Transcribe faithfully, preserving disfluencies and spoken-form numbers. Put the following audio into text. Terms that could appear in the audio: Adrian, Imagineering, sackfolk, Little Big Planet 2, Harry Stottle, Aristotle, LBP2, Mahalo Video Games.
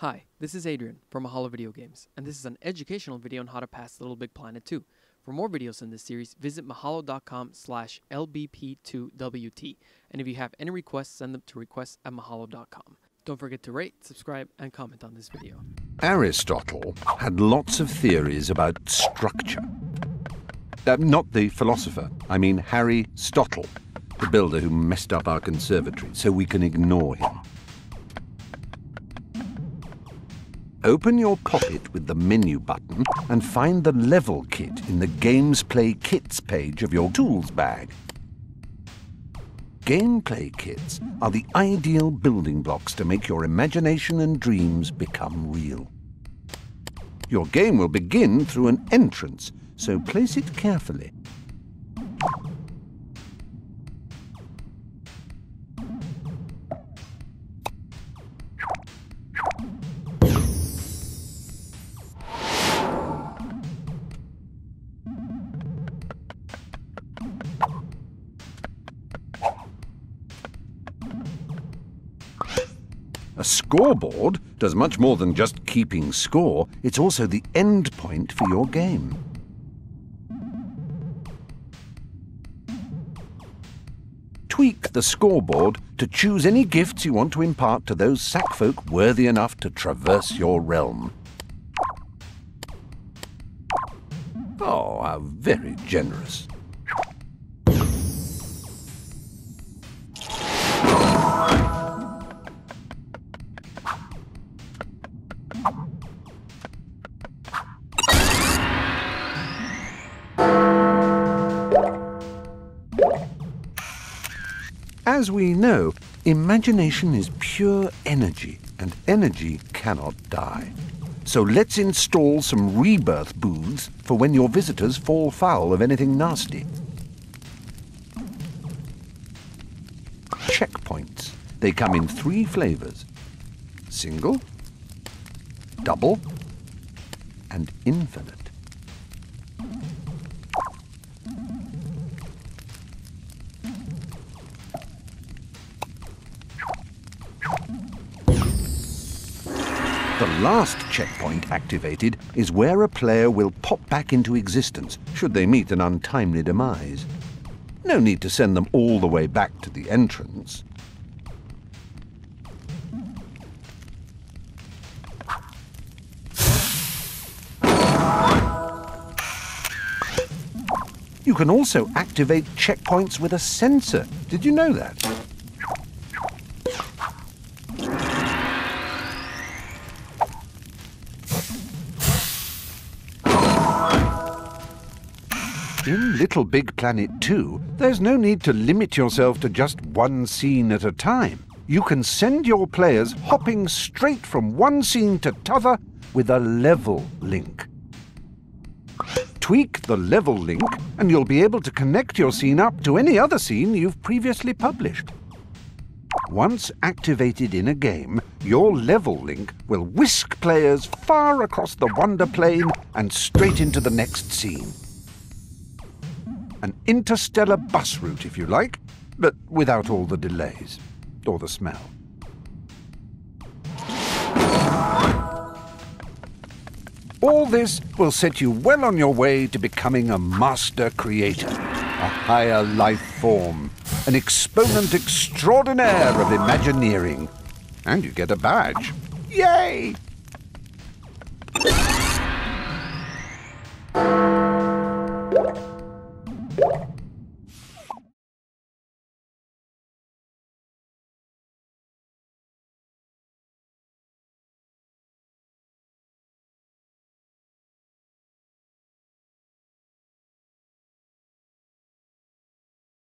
Hi, this is Adrian from Mahalo Video Games, and this is an educational video on how to pass Little Big Planet two. For more videos in this series, visit mahalo dot com slash L B P two W T, and if you have any requests, send them to requests at mahalo dot com. Don't forget to rate, subscribe, and comment on this video. Aristotle had lots of theories about structure. Uh, not the philosopher, I mean Harry Stottle, the builder who messed up our conservatory, so we can ignore him. Open your pocket with the menu button and find the level kit in the Games Play Kits page of your tools bag. Gameplay kits are the ideal building blocks to make your imagination and dreams become real. Your game will begin through an entrance, so place it carefully. A scoreboard does much more than just keeping score. It's also the end point for your game. Tweak the scoreboard to choose any gifts you want to impart to those sackfolk worthy enough to traverse your realm. Oh, how very generous. As we know, imagination is pure energy, and energy cannot die. So let's install some rebirth booths for when your visitors fall foul of anything nasty. Checkpoints. They come in three flavors: single, double, and infinite. The last checkpoint activated is where a player will pop back into existence should they meet an untimely demise. No need to send them all the way back to the entrance. You can also activate checkpoints with a sensor. Did you know that? In Little Big Planet two, there's no need to limit yourself to just one scene at a time. You can send your players hopping straight from one scene to t'other with a level link. Tweak the level link and you'll be able to connect your scene up to any other scene you've previously published. Once activated in a game, your level link will whisk players far across the wonder plane and straight into the next scene. An interstellar bus route, if you like, but without all the delays or the smell. All this will set you well on your way to becoming a master creator, a higher life form, an exponent extraordinaire of Imagineering. And you get a badge. Yay!